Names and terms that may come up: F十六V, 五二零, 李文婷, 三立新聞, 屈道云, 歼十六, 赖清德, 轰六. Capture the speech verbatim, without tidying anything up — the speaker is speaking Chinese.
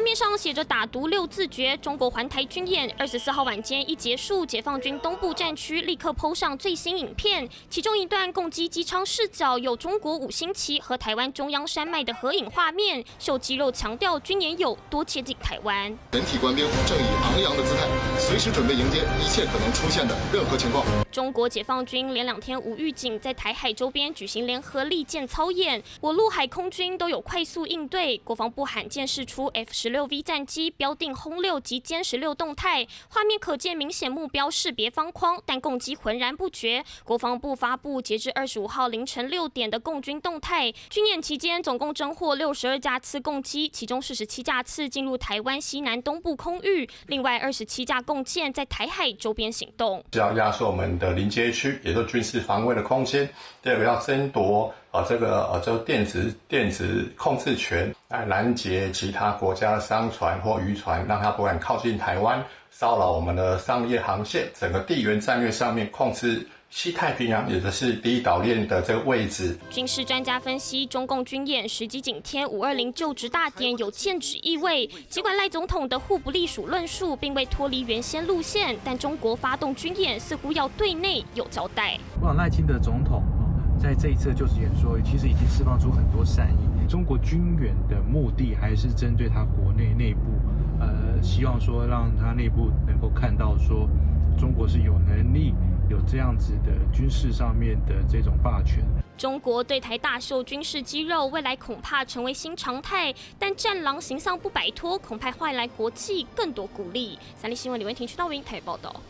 画面上写着“打独六字诀”。中国环台军演二十四号晚间一结束，解放军东部战区立刻po上最新影片，其中一段共机机舱视角有中国五星旗和台湾中央山脉的合影画面，秀肌肉强调军演有多接近台湾。人体官兵正以昂扬的姿态，随时准备迎接一切可能出现的任何情况。中国解放军连两天无预警在台海周边举行联合利剑操演，我陆海空军都有快速应对。国防部罕见释出 F十六 V 战机标定轰六及歼十六动态，画面可见明显目标识别方框，但共机浑然不觉。国防部发布截至二十五号凌晨六点的共军动态，军演期间总共侦获六十二架次共机，其中四十七架次进入台湾西南东部空域，另外二十七架共舰在台海周边行动，是要压缩我们的临界区，也就是军事防卫的空间。第二个要争夺啊、呃、这个呃就电子电子控制权，来拦截其他国家的商船或渔船，让它不敢靠近台湾，骚扰我们的商业航线。整个地缘战略上面控制西太平洋，也就是第一岛链的这个位置。军事专家分析，中共军演时机紧贴五二零就职大典，有剑指意味。尽管赖总统的互不隶属论述并未脱离原先路线，但中国发动军演似乎要对内有交代。我想赖清德总统在这一次就职演说，其实已经释放出很多善意。中国军演的目的还是针对他国内内部，呃，希望说让他内部能够看到说，中国是有能力有这样子的军事上面的这种霸权。中国对台大秀军事肌肉，未来恐怕成为新常态。但战狼形象不摆脱，恐怕换来国际更多鼓励。三立新闻李文婷、屈道云台报道。